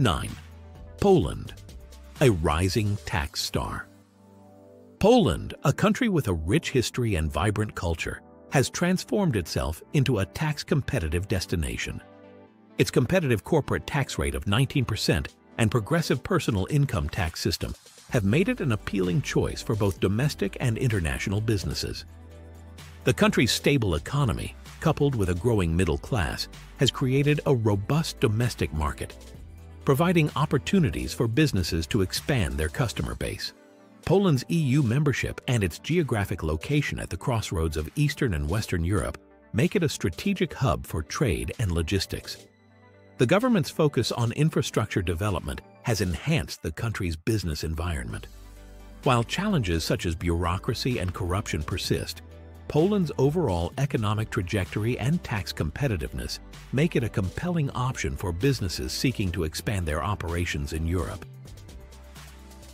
9. Poland, a rising tax star. Poland, a country with a rich history and vibrant culture, has transformed itself into a tax-competitive destination. Its competitive corporate tax rate of 19% and progressive personal income tax system have made it an appealing choice for both domestic and international businesses. The country's stable economy, coupled with a growing middle class, has created a robust domestic market, providing opportunities for businesses to expand their customer base. Poland's EU membership and its geographic location at the crossroads of Eastern and Western Europe make it a strategic hub for trade and logistics. The government's focus on infrastructure development has enhanced the country's business environment. While challenges such as bureaucracy and corruption persist, Poland's overall economic trajectory and tax competitiveness make it a compelling option for businesses seeking to expand their operations in Europe.